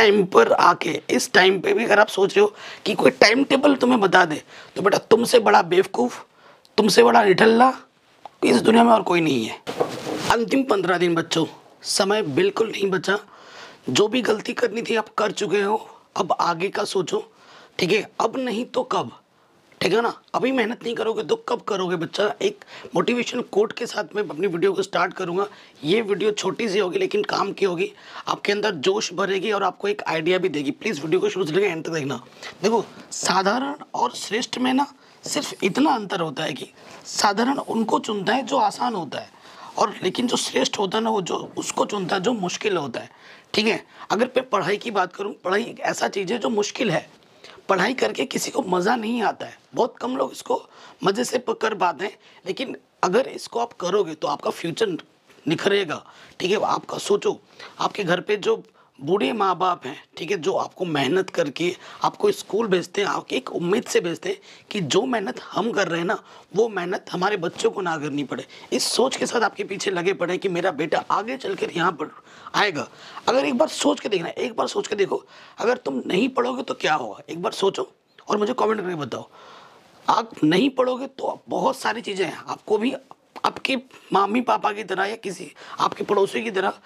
Time पर आके, इस टाइम पे भी अगर आप सोच रहे हो कि कोई टाइम टेबल तुम्हें बता दे, तो बेटा तुमसे बड़ा बेवकूफ़, तुमसे बड़ा निठल्ला इस दुनिया में और कोई नहीं है। अंतिम 15 दिन बच्चों, समय बिल्कुल नहीं बचा। जो भी गलती करनी थी आप कर चुके हो, अब आगे का सोचो, ठीक है? अब नहीं तो कब, ठीक है ना? अभी मेहनत नहीं करोगे तो कब करोगे बच्चा? एक मोटिवेशन कोट के साथ मैं अपनी वीडियो को स्टार्ट करूंगा। ये वीडियो छोटी सी होगी लेकिन काम की होगी, आपके अंदर जोश भरेगी और आपको एक आइडिया भी देगी। प्लीज़ वीडियो को शुरू से लेकर एंड तक देखना। देखो, साधारण और श्रेष्ठ में ना सिर्फ इतना अंतर होता है कि साधारण उनको चुनता है जो आसान होता है, और लेकिन जो श्रेष्ठ होता है ना वो जो उसको चुनता है जो मुश्किल होता है, ठीक है? अगर मैं पढ़ाई की बात करूँ, पढ़ाई एक ऐसा चीज़ है जो मुश्किल है। पढ़ाई करके किसी को मज़ा नहीं आता है, बहुत कम लोग इसको मज़े से कर पाते हैं, लेकिन अगर इसको आप करोगे तो आपका फ्यूचर निखरेगा, ठीक है? आपका सोचो, आपके घर पे जो बूढ़े माँ बाप हैं, ठीक है, जो आपको मेहनत करके आपको स्कूल भेजते हैं, आपकी एक उम्मीद से भेजते हैं कि जो मेहनत हम कर रहे हैं ना वो मेहनत हमारे बच्चों को ना करनी पड़े, इस सोच के साथ आपके पीछे लगे पड़े कि मेरा बेटा आगे चलकर यहाँ पर आएगा। अगर एक बार सोच के देखना, एक बार सोच के देखो, अगर तुम नहीं पढ़ोगे तो क्या होगा, एक बार सोचो और मुझे कॉमेंट करके बताओ। आप नहीं पढ़ोगे तो बहुत सारी चीज़ें हैं, आपको भी आपके मम्मी पापा की तरह या किसी आपके पड़ोसी की तरह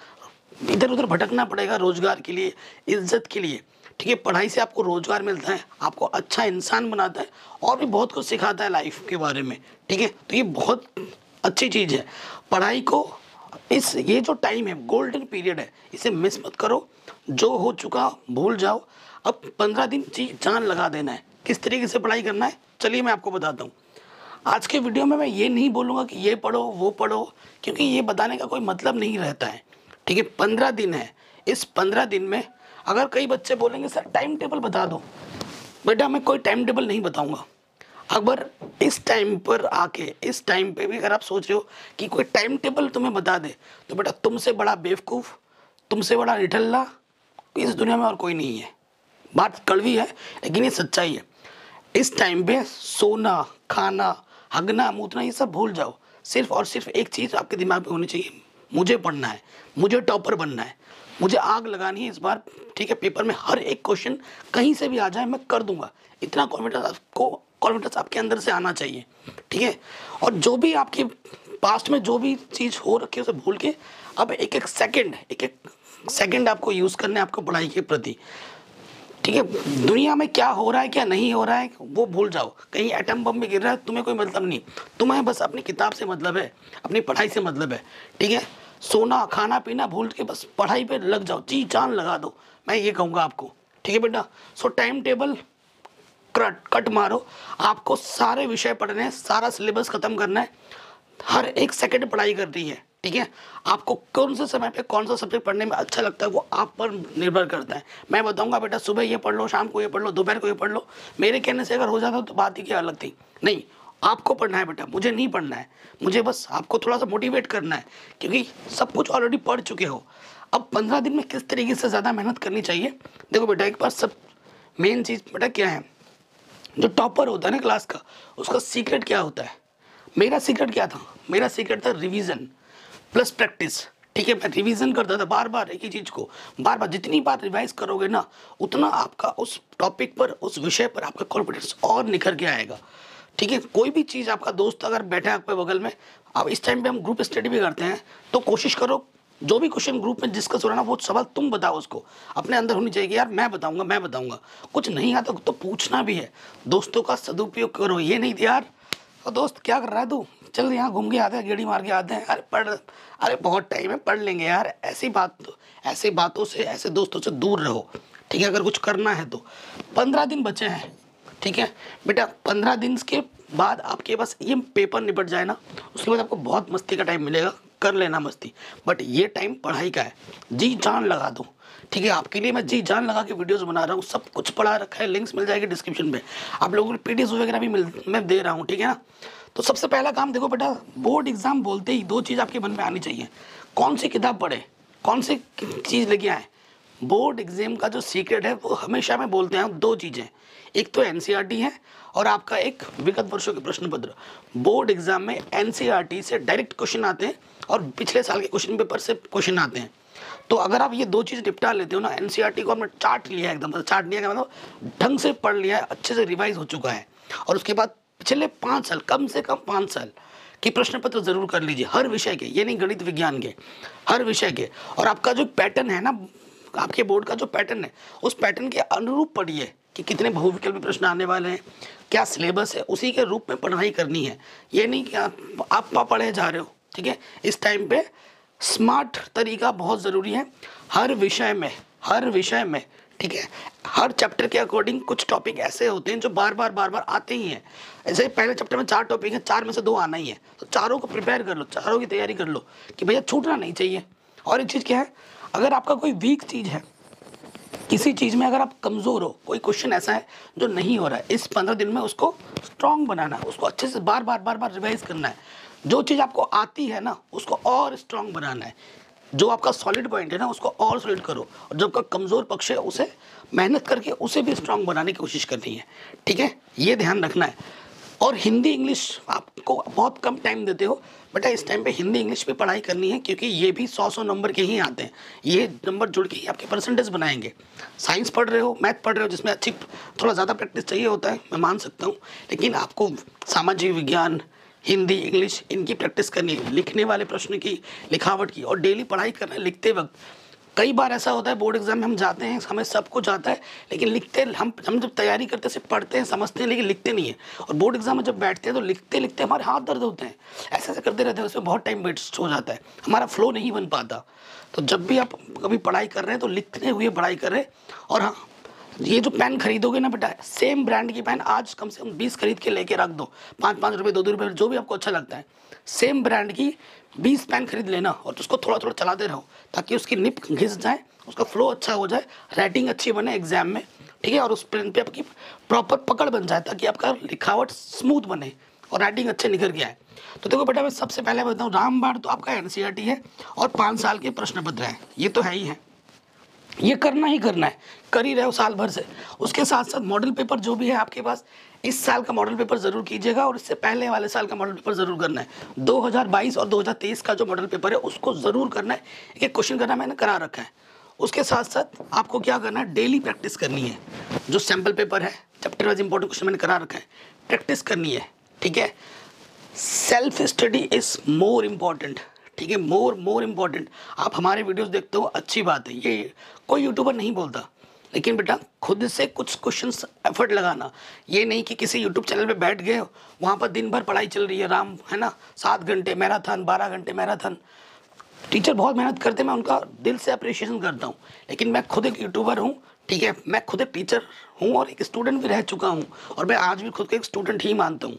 इधर उधर भटकना पड़ेगा, रोज़गार के लिए, इज्जत के लिए, ठीक है? पढ़ाई से आपको रोज़गार मिलता है, आपको अच्छा इंसान बनाता है और भी बहुत कुछ सिखाता है लाइफ के बारे में, ठीक है? तो ये बहुत अच्छी चीज़ है। पढ़ाई को इस ये जो टाइम है गोल्डन पीरियड है, इसे मिस मत करो। जो हो चुका भूल जाओ, अब 15 दिन जान लगा देना है। किस तरीके से पढ़ाई करना है चलिए मैं आपको बताता हूँ। आज के वीडियो में मैं ये नहीं बोलूँगा कि ये पढ़ो वो पढ़ो, क्योंकि ये बताने का कोई मतलब नहीं रहता है, ठीक है? 15 दिन है, इस 15 दिन में अगर कई बच्चे बोलेंगे सर टाइम टेबल बता दो, बेटा मैं कोई टाइम टेबल नहीं बताऊंगा। अगर इस टाइम पर आके, इस टाइम पे भी अगर आप सोच रहे हो कि कोई टाइम टेबल तुम्हें बता दे, तो बेटा तुमसे बड़ा बेवकूफ़, तुमसे बड़ा निठल्ला इस दुनिया में और कोई नहीं है। बात कड़वी है लेकिन ये सच्चाई है। इस टाइम पे सोना, खाना, हगना, मूतना ये सब भूल जाओ। सिर्फ और सिर्फ एक चीज़ आपके दिमाग में होनी चाहिए, मुझे पढ़ना है, मुझे टॉपर बनना है, मुझे आग लगानी है इस बार, ठीक है? पेपर में हर एक क्वेश्चन कहीं से भी आ जाए मैं कर दूंगा। इतना कॉन्फिडेंस आपके अंदर से आना चाहिए, ठीक है? और जो भी आपके पास्ट में जो भी चीज़ हो रखी है उसे भूल के अब एक एक सेकेंड आपको यूज़ करना है आपको पढ़ाई के प्रति, ठीक है? दुनिया में क्या हो रहा है क्या नहीं हो रहा है वो भूल जाओ। कहीं एटम बम में गिर रहा है तुम्हें कोई मतलब नहीं, तुम्हें बस अपनी किताब से मतलब है, अपनी पढ़ाई से मतलब है, ठीक है? सोना खाना पीना भूल के बस पढ़ाई पे लग जाओ, जी जान लगा दो, मैं ये कहूँगा आपको, ठीक है बेटा? सो टाइम टेबल कट मारो, आपको सारे विषय पढ़ने हैं, सारा सिलेबस ख़त्म करना है, हर एक सेकेंड पढ़ाई करनी है, ठीक है? आपको कौन से समय पे कौन सा सब्जेक्ट पढ़ने में अच्छा लगता है वो आप पर निर्भर करता है। मैं बताऊंगा बेटा सुबह ये पढ़ लो, शाम को ये पढ़ लो, दोपहर को ये पढ़ लो, मेरे कहने से अगर हो जाता तो बात ही क्या अलग थी। नहीं, आपको पढ़ना है बेटा, मुझे नहीं पढ़ना है, मुझे बस आपको थोड़ा सा मोटिवेट करना है, क्योंकि सब कुछ ऑलरेडी पढ़ चुके हो। अब 15 दिन में किस तरीके से ज़्यादा मेहनत करनी चाहिए, देखो बेटा एक बार सब मेन चीज़ बेटा क्या है, जो टॉपर होता है ना क्लास का उसका सीक्रेट क्या होता है? मेरा सीक्रेट क्या था? मेरा सीक्रेट था रिवीजन प्लस प्रैक्टिस, ठीक है? मैं रिवीजन करता था बार बार एक ही चीज़ को, बार बार जितनी बार रिवाइज करोगे ना उतना आपका उस टॉपिक पर, उस विषय पर आपका कॉन्फिडेंस और निखर के आएगा, ठीक है? कोई भी चीज़ आपका दोस्त अगर बैठा है आपके बगल में, अब इस टाइम पे हम ग्रुप स्टडी भी करते हैं, तो कोशिश करो जो भी क्वेश्चन ग्रुप में डिस्कस हो रहा है ना वो सवाल तुम बताओ, उसको अपने अंदर होनी चाहिए यार मैं बताऊँगा मैं बताऊँगा। कुछ नहीं आता तो पूछना भी है, दोस्तों का सदुपयोग करो, ये नहीं यार और दोस्त क्या कर रहा है तू, चल यहाँ घूम के आते हैं, गेड़ी मार के आते हैं, अरे पढ़, अरे बहुत टाइम है पढ़ लेंगे यार, ऐसी बातों से, ऐसे दोस्तों से दूर रहो, ठीक है? अगर कुछ करना है तो 15 दिन बचे हैं, ठीक है बेटा? 15 दिन के बाद आपके पास ये पेपर निपट जाए ना, उसके बाद आपको बहुत मस्ती का टाइम मिलेगा, कर लेना मस्ती, बट ये टाइम पढ़ाई का है, जी जान लगा दो, ठीक है? आपके लिए मैं जी जान लगा के वीडियोस बना रहा हूँ, सब कुछ पढ़ा रखा है, लिंक्स मिल जाएगी डिस्क्रिप्शन में, आप लोगों को पीडीएफ वगैरह भी मैं दे रहा हूँ, ठीक है ना? तो सबसे पहला काम देखो बेटा, बोर्ड एग्जाम बोलते ही दो चीज़ आपके मन में आनी चाहिए, कौन सी किताब पढ़े, कौन सी चीज़ लेके आए। बोर्ड एग्जाम का जो सीक्रेट है वो हमेशा मैं बोलते हैं दो चीज़ें, एक तो एनसीईआरटी है और आपका एक विगत वर्षों के प्रश्न पत्र। बोर्ड एग्जाम में एनसीईआरटी से डायरेक्ट क्वेश्चन आते हैं और पिछले साल के क्वेश्चन पेपर से क्वेश्चन आते हैं, तो अगर आप ये दो चीज़ निपटा लेते हो ना, एनसीईआरटी को हमने चार्ट लिया है, एकदम चार्ट लिया, मतलब ढंग से पढ़ लिया है, अच्छे से रिवाइज हो चुका है, और उसके बाद पिछले 5 साल, कम से कम 5 साल कि प्रश्न पत्र जरूर कर लीजिए हर विषय के, ये नहीं गणित विज्ञान के, हर विषय के। और आपका जो पैटर्न है ना, आपके बोर्ड का जो पैटर्न है, उस पैटर्न के अनुरूप पढ़िए कि कितने बहुविकल्पी प्रश्न आने वाले हैं, क्या सिलेबस है, उसी के रूप में पढ़ाई करनी है। ये नहीं कि आप पढ़े जा रहे हो, ठीक है। इस टाइम पे स्मार्ट तरीका बहुत ज़रूरी है हर विषय में, हर विषय में, ठीक है। हर चैप्टर के अकॉर्डिंग कुछ टॉपिक ऐसे होते हैं जो बार बार आते ही हैं। ऐसे पहले चैप्टर में 4 टॉपिक हैं, 4 में से 2 आना ही है, तो चारों को प्रिपेयर कर लो, चारों की तैयारी कर लो कि भैया छूटना नहीं चाहिए। और एक चीज़ क्या है, अगर आपका कोई वीक चीज़ है, किसी चीज़ में अगर आप कमज़ोर हो, कोई क्वेश्चन ऐसा है जो नहीं हो रहा है, इस 15 दिन में उसको स्ट्रॉन्ग बनाना, उसको अच्छे से बार बार रिवाइज करना है। जो चीज़ आपको आती है ना, उसको और स्ट्रॉन्ग बनाना है। जो आपका सॉलिड पॉइंट है ना, उसको और सॉलिड करो, और जो आपका कमज़ोर पक्ष है उसे मेहनत करके उसे भी स्ट्रॉन्ग बनाने की कोशिश करनी है, ठीक है। ये ध्यान रखना है। और हिंदी इंग्लिश आपको बहुत कम टाइम देते हो बेटा, इस टाइम पे हिंदी इंग्लिश पे पढ़ाई करनी है, क्योंकि ये भी 100 नंबर के ही आते हैं। ये नंबर जुड़ के ही आपके परसेंटेज बनाएंगे। साइंस पढ़ रहे हो, मैथ पढ़ रहे हो, जिसमें अच्छी थोड़ा ज़्यादा प्रैक्टिस चाहिए होता है, मैं मान सकता हूँ, लेकिन आपको सामाजिक विज्ञान, हिंदी, इंग्लिश, इनकी प्रैक्टिस करनी है, लिखने वाले प्रश्न की, लिखावट की, और डेली पढ़ाई करना है। लिखते वक्त कई बार ऐसा होता है, बोर्ड एग्जाम में हम जाते हैं, हमें सब कुछ आता है, लेकिन लिखते हम जब तैयारी करते हैं, पढ़ते हैं, समझते हैं, लेकिन लिखते नहीं है। और बोर्ड एग्जाम में जब बैठते हैं तो लिखते लिखते हमारे हाथ दर्द होते हैं, ऐसे करते रहते हैं, उसमें बहुत टाइम वेस्ट हो जाता है, हमारा फ्लो नहीं बन पाता। तो जब भी आप कभी पढ़ाई कर रहे हैं तो लिखते हुए पढ़ाई कर रहे हैं। और हाँ, ये जो पेन खरीदोगे ना बेटा, सेम ब्रांड की पेन आज कम से कम 20 खरीद के लेके रख दो, 5-5 रुपये, 2-2 रुपये, जो भी आपको अच्छा लगता है, सेम ब्रांड की 20 पेन खरीद लेना, और उसको थोड़ा थोड़ा चलाते रहो, ताकि उसकी निप घिस जाए, उसका फ्लो अच्छा हो जाए, राइटिंग अच्छी बने एग्जाम में, ठीक है। और उस पेन पे आपकी प्रॉपर पकड़ बन जाए, ताकि आपका लिखावट स्मूथ बने और राइटिंग अच्छे निकल के आए। तो देखो बेटा, मैं सबसे पहले बताऊँ, रामबाण तो आपका एनसीईआरटी है और 5 साल के प्रश्न पत्र है, ये तो है ही है, ये करना ही करना है, कर ही रहे हो साल भर से। उसके साथ साथ मॉडल पेपर जो भी है आपके पास, इस साल का मॉडल पेपर ज़रूर कीजिएगा, और इससे पहले वाले साल का मॉडल पेपर ज़रूर करना है। 2022 और 2023 का जो मॉडल पेपर है उसको ज़रूर करना है, एक क्वेश्चन करना मैंने करा रखा है। उसके साथ साथ आपको क्या करना है, डेली प्रैक्टिस करनी है। जो सैम्पल पेपर है, चैप्टर वाइज इंपॉर्टेंट क्वेश्चन मैंने करा रखा है, प्रैक्टिस करनी है, ठीक है। Self study is more important, ठीक है, मोर इम्पॉर्टेंट। आप हमारे वीडियोस देखते हो, अच्छी बात है, ये कोई यूट्यूबर नहीं बोलता, लेकिन बेटा खुद से कुछ क्वेश्चंस एफर्ट लगाना। ये नहीं कि किसी यूट्यूब चैनल पे बैठ गए, वहाँ पर दिन भर पढ़ाई चल रही है, राम है ना, 7 घंटे मैराथन, 12 घंटे मैराथन। टीचर बहुत मेहनत करते हैं, मैं उनका दिल से अप्रिशिएशन करता हूँ, लेकिन मैं खुद एक यूट्यूबर हूँ, ठीक है, मैं खुद एक टीचर हूँ और एक स्टूडेंट भी रह चुका हूँ, और मैं आज भी खुद को एक स्टूडेंट ही मानता हूँ।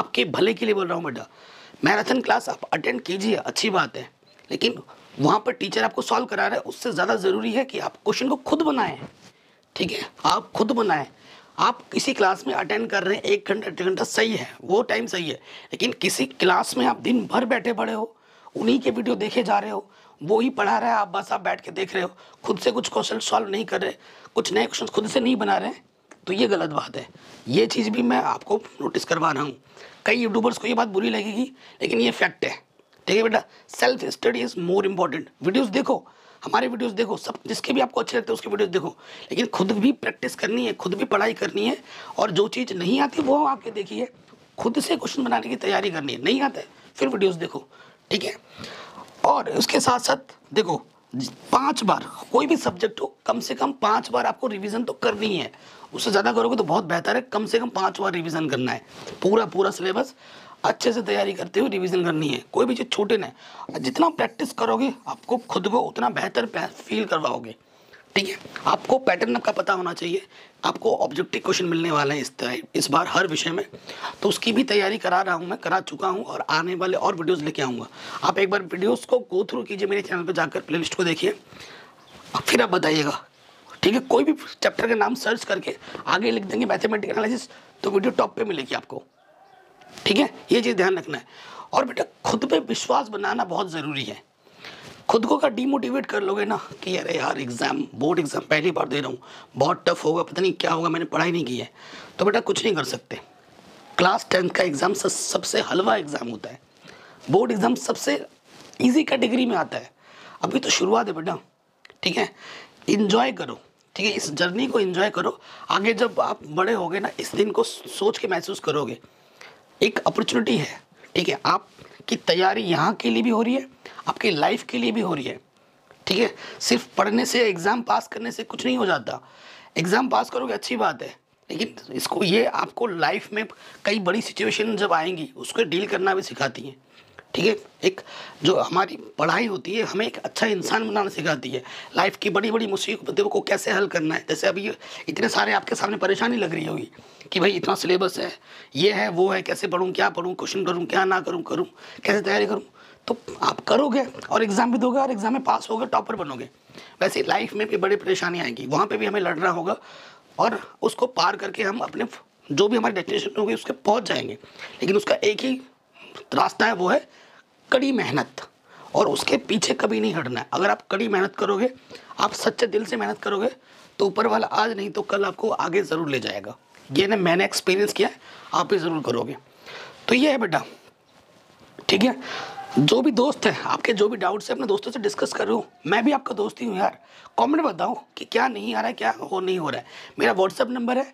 आपके भले के लिए बोल रहा हूँ बेटा, मैराथन क्लास आप अटेंड कीजिए, अच्छी बात है, लेकिन वहाँ पर टीचर आपको सॉल्व करा रहा है, उससे ज़्यादा ज़रूरी है कि आप क्वेश्चन को खुद बनाएं, ठीक है, आप खुद बनाएं। आप किसी क्लास में अटेंड कर रहे हैं 1 घंटा 1.5 घंटा, सही है, वो टाइम सही है, लेकिन किसी क्लास में आप दिन भर बैठे पड़े हो, उन्हीं के वीडियो देखे जा रहे हो, वो ही पढ़ा रहा है, आप बस आप बैठ के देख रहे हो, खुद से कुछ क्वेश्चन सॉल्व नहीं कर रहे, कुछ नए क्वेश्चन खुद से नहीं बना रहे हैं, तो ये गलत बात है। ये चीज़ भी मैं आपको नोटिस करवा रहा हूँ। कई यूट्यूबर्स को ये बात बुरी लगेगी, लेकिन ये फैक्ट है, ठीक है बेटा। Self study is more important. Videos देखो, हमारे वीडियोस देखो, सब जिसके भी आपको अच्छे लगते हैं उसके वीडियोस देखो, लेकिन खुद भी प्रैक्टिस करनी है, खुद भी पढ़ाई करनी है, और जो चीज़ नहीं आती वो आपके देखिए, खुद से क्वेश्चन बनाने की तैयारी करनी है। नहीं आता है फिर वीडियोज़ देखो, ठीक है। और उसके साथ साथ देखो, 5 बार कोई भी सब्जेक्ट हो, कम से कम 5 बार आपको रिवीजन तो करनी है, उससे ज़्यादा करोगे तो बहुत बेहतर है। कम से कम 5 बार रिवीजन करना है, पूरा सिलेबस अच्छे से तैयारी करते हुए रिवीजन करनी है, कोई भी चीज़ छूटे ना। जितना प्रैक्टिस करोगे आपको खुद को उतना बेहतर फील करवाओगे, ठीक है। आपको पैटर्न आपका पता होना चाहिए, आपको ऑब्जेक्टिव क्वेश्चन मिलने वाले हैं इस बार हर विषय में, तो उसकी भी तैयारी करा रहा हूँ, मैं करा चुका हूँ, और आने वाले और वीडियोस लेके आऊँगा। आप एक बार वीडियोस को गो थ्रू कीजिए, मेरे चैनल पर जाकर प्लेलिस्ट को देखिए, फिर आप बताइएगा, ठीक है। कोई भी चैप्टर का नाम सर्च करके आगे लिख देंगे मैथमेटिक्स एनालिसिस, तो वीडियो टॉप पर मिलेगी आपको, ठीक है। ये चीज़ ध्यान रखना है। और बेटा खुद पर विश्वास बनाना बहुत ज़रूरी है। खुद को का डीमोटिवेट कर लोगे ना कि अरे यार एग्ज़ाम, बोर्ड एग्ज़ाम पहली बार दे रहा हूँ, बहुत टफ होगा, पता नहीं क्या होगा, मैंने पढ़ाई नहीं की है, तो बेटा कुछ नहीं कर सकते। क्लास 10 का एग्ज़ाम सबसे हलवा एग्ज़ाम होता है, बोर्ड एग्ज़ाम सबसे ईजी कैटेगरी में आता है। अभी तो शुरुआत है बेटा, ठीक है, इन्जॉय करो, ठीक है, इस जर्नी को इन्जॉय करो। आगे जब आप बड़े होगे ना, इस दिन को सोच के महसूस करोगे, एक अपॉर्चुनिटी है, ठीक है। आपकी तैयारी यहाँ के लिए भी हो रही है, आपकी लाइफ के लिए भी हो रही है, ठीक है। सिर्फ पढ़ने से, एग्ज़ाम पास करने से कुछ नहीं हो जाता। एग्ज़ाम पास करोगे अच्छी बात है, लेकिन इसको ये आपको लाइफ में कई बड़ी सिचुएशन जब आएंगी उसको डील करना भी सिखाती है, ठीक है। एक जो हमारी पढ़ाई होती है हमें एक अच्छा इंसान बनाना सिखाती है, लाइफ की बड़ी बड़ी मुसीबतों को कैसे हल करना है। जैसे अभी इतने सारे आपके सामने परेशानी लग रही होगी कि भाई इतना सिलेबस है, ये है, वो है, कैसे पढूं, क्या पढूं, क्वेश्चन करूं, क्या ना करूं, कैसे तैयारी करूं। तो आप करोगे और एग्ज़ाम भी दोगे और एग्ज़ाम में पास होगे, टॉपर बनोगे। वैसे लाइफ में भी बड़ी परेशानी आएगी, वहाँ पर भी हमें लड़ना होगा और उसको पार करके हम अपने जो भी हमारी डेस्टिनेशन होगी उसके पहुँच जाएंगे। लेकिन उसका एक ही रास्ता है, वो है कड़ी मेहनत, और उसके पीछे कभी नहीं हटना है। अगर आप कड़ी मेहनत करोगे, आप सच्चे दिल से मेहनत करोगे, तो ऊपर वाला आज नहीं तो कल आपको आगे ज़रूर ले जाएगा। ये ना मैंने एक्सपीरियंस किया है, आप भी ज़रूर करोगे। तो ये है बेटा, ठीक है। जो भी दोस्त है आपके, जो भी डाउट्स है अपने दोस्तों से डिस्कस करो। मैं भी आपका दोस्त ही हूँ यार। कॉमेंट बताओ कि क्या नहीं आ रहा है, क्या हो नहीं हो रहा है। मेरा व्हाट्सअप नंबर है,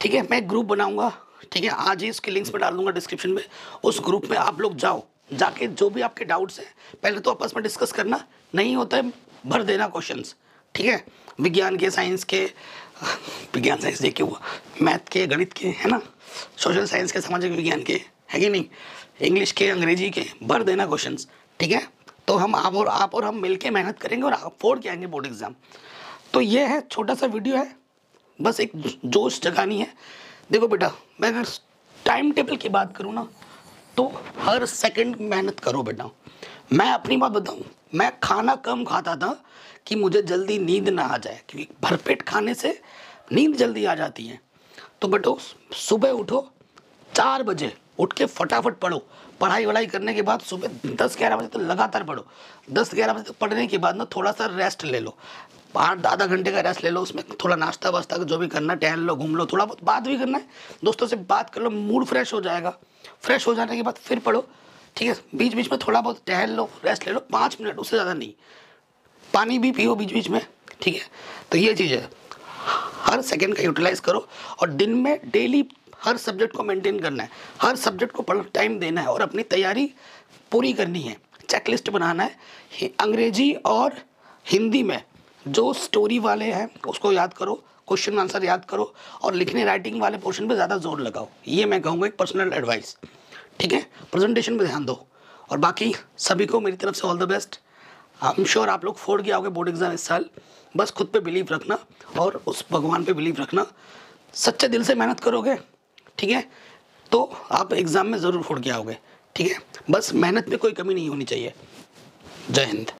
ठीक है। मैं एक ग्रुप बनाऊँगा, ठीक है, आज ही इसके लिंक्स में डाल दूँगा डिस्क्रिप्शन में। उस ग्रुप में आप लोग जाओ, जाके जो भी आपके डाउट्स हैं पहले तो आपस में डिस्कस करना, नहीं होता है भर देना क्वेश्चंस, ठीक है। विज्ञान के, साइंस के, विज्ञान साइंस देखे हुआ, मैथ के, गणित के, है ना, सोशल साइंस के, सामाजिक विज्ञान के, है कि नहीं, इंग्लिश के, अंग्रेजी के, भर देना क्वेश्चंस, ठीक है। तो हम आप और हम मिलके मेहनत करेंगे और अफोर्ड के आएंगे बोर्ड एग्ज़ाम। तो ये है, छोटा सा वीडियो है, बस एक जोश जगानी है। देखो बेटा, मैं अगर टाइम टेबल की बात करूँ ना, तो हर सेकंड मेहनत करो बेटा। मैं अपनी बात बताऊं, मैं खाना कम खाता था कि मुझे जल्दी नींद ना आ जाए, क्योंकि भरपेट खाने से नींद जल्दी आ जाती है। तो बेटो, सुबह उठो 4 बजे, उठ के फटाफट पढ़ो। पढ़ाई वढ़ाई करने के बाद सुबह 10-11 बजे तक लगातार पढ़ो। 10-11 बजे तक पढ़ने के बाद ना थोड़ा सा रेस्ट ले लो, 8-10 घंटे का रेस्ट ले लो। उसमें थोड़ा नाश्ता वास्ता जो भी करना, टहल लो, घूम लो, थोड़ा बहुत बात भी करना है, दोस्तों से बात कर लो, मूड फ्रेश हो जाएगा। फ्रेश हो जाने के बाद फिर पढ़ो, ठीक है। बीच बीच में थोड़ा बहुत टहल लो, रेस्ट ले लो 5 मिनट, उससे ज़्यादा नहीं। पानी भी पियो बीच बीच में, ठीक है। तो ये चीज़ है, हर सेकेंड का यूटिलाइज करो। और दिन में डेली हर सब्जेक्ट को मेंटेन करना है, हर सब्जेक्ट को टाइम देना है और अपनी तैयारी पूरी करनी है। चेकलिस्ट बनाना है। अंग्रेजी और हिंदी में जो स्टोरी वाले हैं उसको याद करो, क्वेश्चन आंसर याद करो, और लिखने राइटिंग वाले पोर्शन पे ज़्यादा जोर लगाओ। ये मैं कहूँगा एक पर्सनल एडवाइस, ठीक है। प्रेजेंटेशन पे ध्यान दो। और बाकी सभी को मेरी तरफ से all the best. I am sure आप लोग फोड़ के आओगे बोर्ड एग्ज़ाम इस साल। बस खुद पे बिलीव रखना और उस भगवान पे बिलीव रखना। सच्चे दिल से मेहनत करोगे, ठीक है, तो आप एग्ज़ाम में ज़रूर फोड़ के आओगे, ठीक है। बस मेहनत में कोई कमी नहीं होनी चाहिए। जय हिंद।